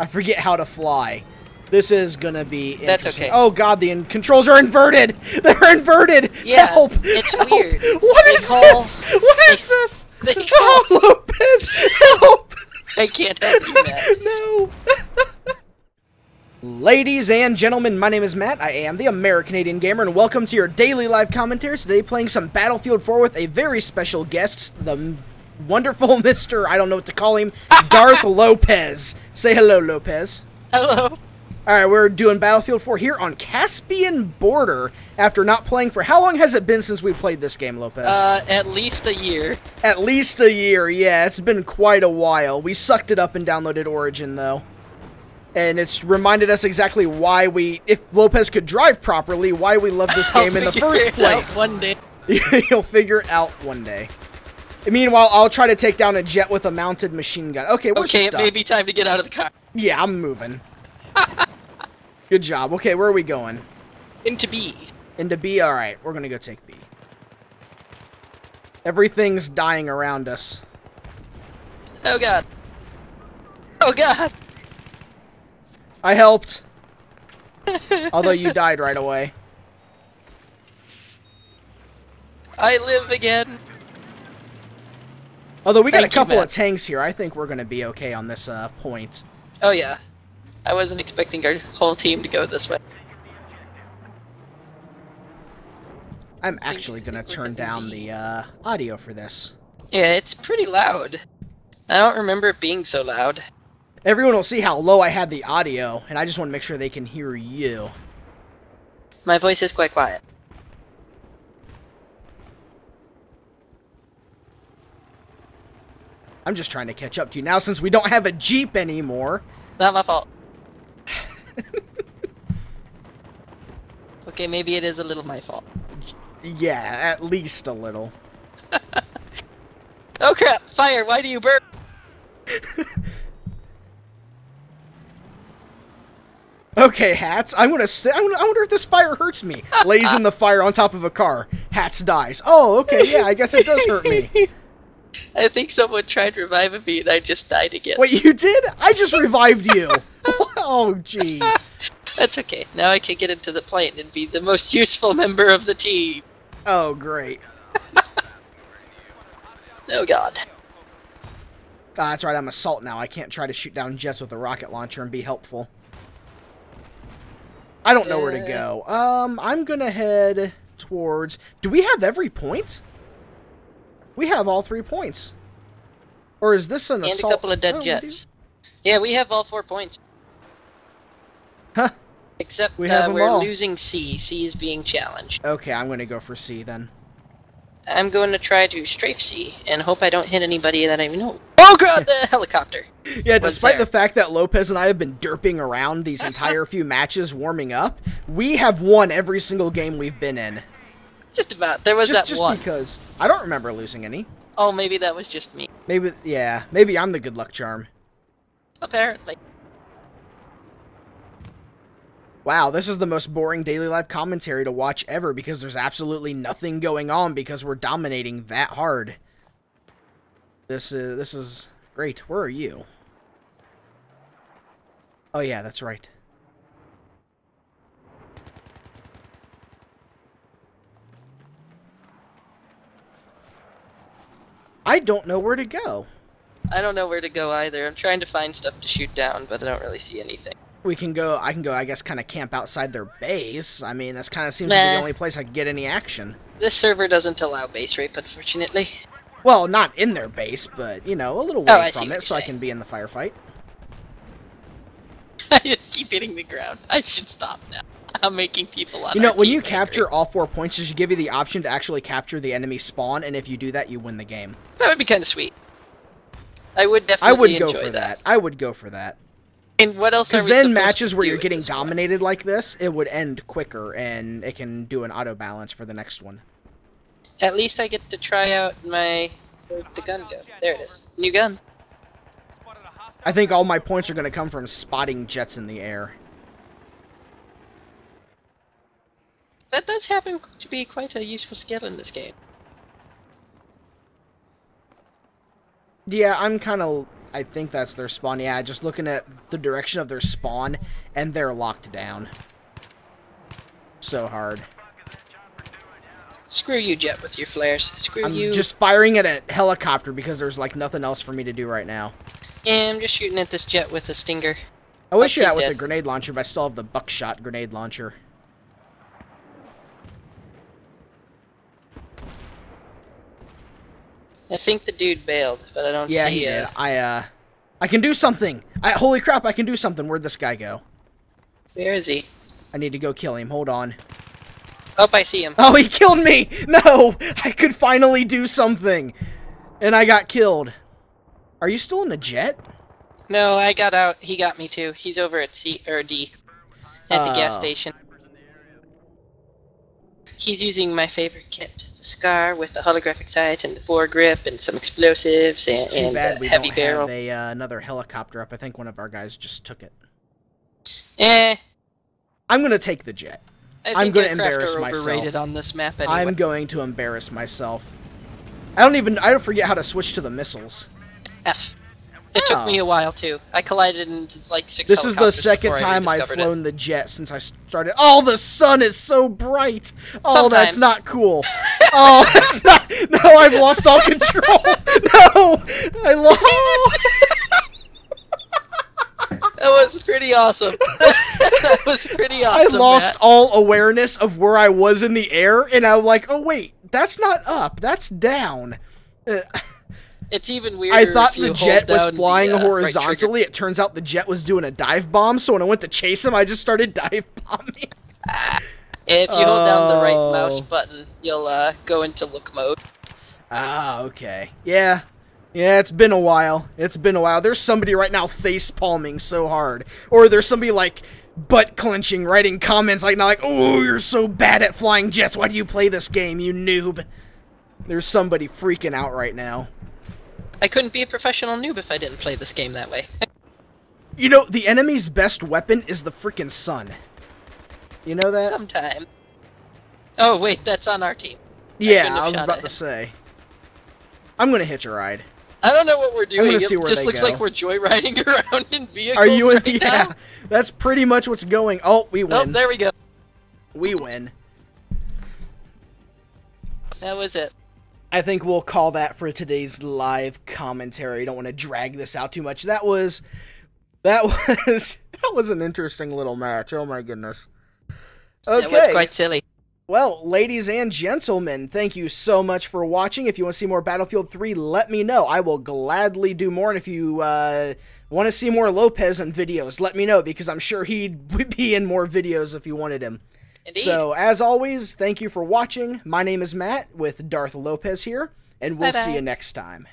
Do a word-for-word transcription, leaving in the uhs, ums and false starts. I forget how to fly. This is gonna be interesting. That's okay. Oh god, the controls are inverted! They're inverted! Yeah, help! It's help. Weird. What they is call, this? What they, is this? They call, oh, Lopez! Help! I can't help you, Matt. No! Ladies and gentlemen, my name is Matt. I am the American-Canadian Gamer, and welcome to your daily live commentaries. Today, playing some Battlefield four with a very special guest, the wonderful Mister I don't know what to call him, Darth Lopez. Say hello, Lopez. Hello. Alright, we're doing Battlefield four here on Caspian Border after not playing for... How long has it been since we played this game, Lopez? Uh, at least a year. At least a year, yeah. It's been quite a while. We sucked it up and downloaded Origin, though. And it's reminded us exactly why we... If Lopez could drive properly, why we love this game in the first place. I'll figure it out one day. You'll figure it out one day. Meanwhile, I'll try to take down a jet with a mounted machine gun. Okay, we're stuck. Okay, it may be time to get out of the car. Yeah, I'm moving. Good job. Okay, where are we going? Into B. Into B? Alright, we're gonna go take B. Everything's dying around us. Oh god. Oh god! I helped. Although you died right away. I live again. Although we got Thank a couple you, of tanks here, I think we're gonna be okay on this uh, point. Oh yeah. I wasn't expecting our whole team to go this way. I'm actually going to turn down the uh, audio for this. Yeah, it's pretty loud. I don't remember it being so loud. Everyone will see how low I had the audio, and I just want to make sure they can hear you. My voice is quite quiet. I'm just trying to catch up to you now since we don't have a Jeep anymore. Not my fault. Okay, maybe it is a little my fault. Yeah, at least a little. Oh crap! Fire! Why do you burp? Okay, hats. I'm gonna. St I wonder if this fire hurts me. Lays in the fire on top of a car. Hats dies. Oh, okay. Yeah, I guess it does hurt me. I think someone tried reviving me and I just died again. Wait, you did? I just revived you! Oh, jeez. That's okay. Now I can get into the plane and be the most useful member of the team. Oh, great. Oh, God. Ah, that's right, I'm assault now. I can't try to shoot down jets with a rocket launcher and be helpful. I don't know uh... where to go. Um, I'm gonna head towards... Do we have every point? We have all three points. Or is this an and assault? And a couple of dead oh, jets. We yeah, we have all four points. Huh. Except we have uh, them we're all. losing C. C is being challenged. Okay, I'm going to go for C then. I'm going to try to strafe C and hope I don't hit anybody that I know. Oh god, the helicopter! Yeah, despite there. the fact that Lopez and I have been derping around these entire few matches warming up, we have won every single game we've been in. Just about. There was just, that just one. Just because. I don't remember losing any. Oh, maybe that was just me. Maybe, yeah. Maybe I'm the good luck charm. Apparently. Wow, this is the most boring daily life commentary to watch ever because there's absolutely nothing going on because we're dominating that hard. This is, this is great. Where are you? Oh, yeah, that's right. I don't know where to go. I don't know where to go either. I'm trying to find stuff to shoot down, but I don't really see anything. We can go, I can go, I guess, kind of camp outside their base. I mean, that's kind of seems nah. to be the only place I can get any action. This server doesn't allow base rape, unfortunately. Well, not in their base, but, you know, a little way oh, from it, so saying. I can be in the firefight. I just keep hitting the ground. I should stop now. I'm making people on You know, when you capture angry. all four points, it should give you the option to actually capture the enemy spawn, and if you do that, you win the game. That would be kind of sweet. I would definitely I would enjoy go for that. that. I would go for that. And what else? Because then matches where you're getting dominated like this, it would end quicker, and it can do an auto balance for the next one. At least I get to try out my where'd the gun go. There it is, new gun. I think all my points are going to come from spotting jets in the air. That does happen to be quite a useful skill in this game. Yeah, I'm kind of I think that's their spawn. Yeah, just looking at the direction of their spawn, and they're locked down. So hard. Screw you, Jet, with your flares. Screw I'm you. I'm just firing at a helicopter because there's, like, nothing else for me to do right now. Yeah, I'm just shooting at this Jet with a Stinger. I wish you out with the grenade launcher, but I still have the buckshot grenade launcher. I think the dude bailed, but I don't yeah, see it. Yeah, he did. I, uh, I can do something! I, holy crap, I can do something! Where'd this guy go? Where is he? I need to go kill him. Hold on. Oh, I see him. Oh, he killed me! No! I could finally do something! And I got killed. Are you still in the jet? No, I got out. He got me too. He's over at C or D. At the uh, gas station. He's using my favorite kit. The Scar with the holographic sight and the foregrip and some explosives and, it's too and bad we a heavy don't barrel. Have a, uh, another helicopter up. I think one of our guys just took it. Eh. I'm gonna take the jet. I I'm going to embarrass myself. On this map anyway. I'm going to embarrass myself. I don't even. I don't forget how to switch to the missiles. F. It oh. took me a while too. I collided into like six. This is the second time I've flown it. the jet since I started. Oh, the sun is so bright. Oh, Sometime. that's not cool. Oh, that's not. No, I've lost all control. No, I lost. That was pretty awesome. That was pretty awesome. I lost Matt. all awareness of where I was in the air, and I'm like, oh wait, that's not up, that's down. It's even weirder. I thought the jet was flying the, uh, horizontally. Right it turns out the jet was doing a dive bomb, so when I went to chase him, I just started dive bombing. Ah, if you oh. hold down the right mouse button, you'll uh, go into look mode. Ah, okay. Yeah. Yeah, it's been a while. It's been a while. There's somebody right now face palming so hard. Or there's somebody like butt clenching, writing comments like, not like, oh, you're so bad at flying jets. Why do you play this game, you noob? There's somebody freaking out right now. I couldn't be a professional noob if I didn't play this game that way. You know, the enemy's best weapon is the freaking sun. You know that? Sometime. Oh, wait, that's on our team. Yeah, I, I was about to say. I'm going to hitch a ride. I don't know what we're doing. It just looks go. like we're joyriding around in vehicles. Are you in? Right yeah, now? That's pretty much what's going. Oh, we win. Oh, there we go. We win. That was it. I think we'll call that for today's live commentary. I don't want to drag this out too much. That was, that was, that was an interesting little match. Oh my goodness. Okay. That was quite silly. Well, ladies and gentlemen, thank you so much for watching. If you want to see more Battlefield three, let me know. I will gladly do more. And if you uh, want to see more Lopez in videos, let me know, because I'm sure he'd be in more videos if you wanted him. Indeed. So, as always, thank you for watching. My name is Matt with Darth Lopez here, and we'll Bye-bye. see you next time.